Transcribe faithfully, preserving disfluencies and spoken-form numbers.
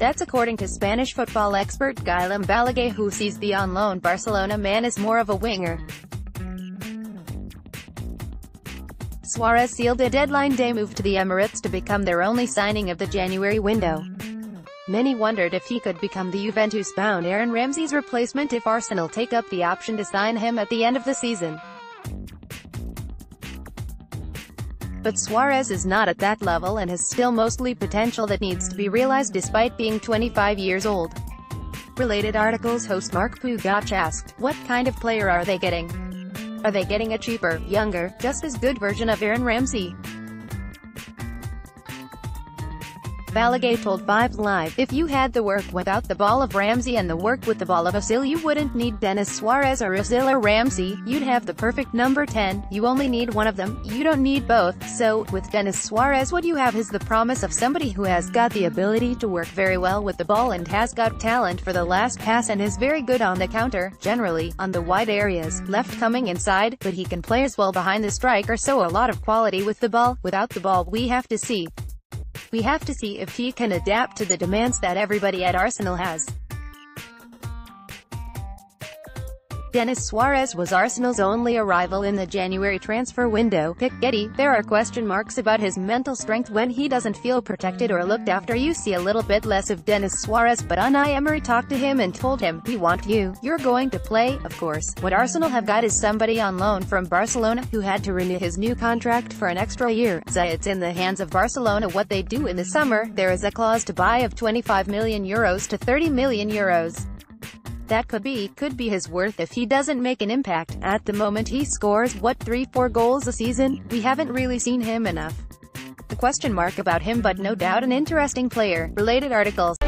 That's according to Spanish football expert Guillem Balague, who sees the on-loan Barcelona man as more of a winger. Suárez sealed a deadline-day move to the Emirates to become their only signing of the January window. Many wondered if he could become the Juventus-bound Aaron Ramsey's replacement if Arsenal take up the option to sign him at the end of the season. But Suárez is not at that level and has still mostly potential that needs to be realized despite being twenty-five years old. Related Articles host Mark Pugach asked, what kind of player are they getting? Are they getting a cheaper, younger, just as good version of Aaron Ramsey? Balague told Five Live, if you had the work without the ball of Ramsey and the work with the ball of Özil, you wouldn't need Denis Suárez or Özil or Ramsey, you'd have the perfect number ten, you only need one of them, you don't need both. So, with Denis Suárez what you have is the promise of somebody who has got the ability to work very well with the ball and has got talent for the last pass and is very good on the counter, generally, on the wide areas, left coming inside, but he can play as well behind the striker, so a lot of quality with the ball. Without the ball, we have to see. We have to see if he can adapt to the demands that everybody at Arsenal has. Denis Suárez was Arsenal's only arrival in the January transfer window. Piketty, there are question marks about his mental strength when he doesn't feel protected or looked after. You see a little bit less of Denis Suárez, but Unai Emery talked to him and told him, we want you, you're going to play, of course. What Arsenal have got is somebody on loan from Barcelona, who had to renew his new contract for an extra year, so it's in the hands of Barcelona what they do in the summer. There is a clause to buy of twenty-five million euros to thirty million euros. That could be, could be his worth if he doesn't make an impact. At the moment he scores, what, three four goals a season? We haven't really seen him enough. A question mark about him, but no doubt an interesting player. Related Articles.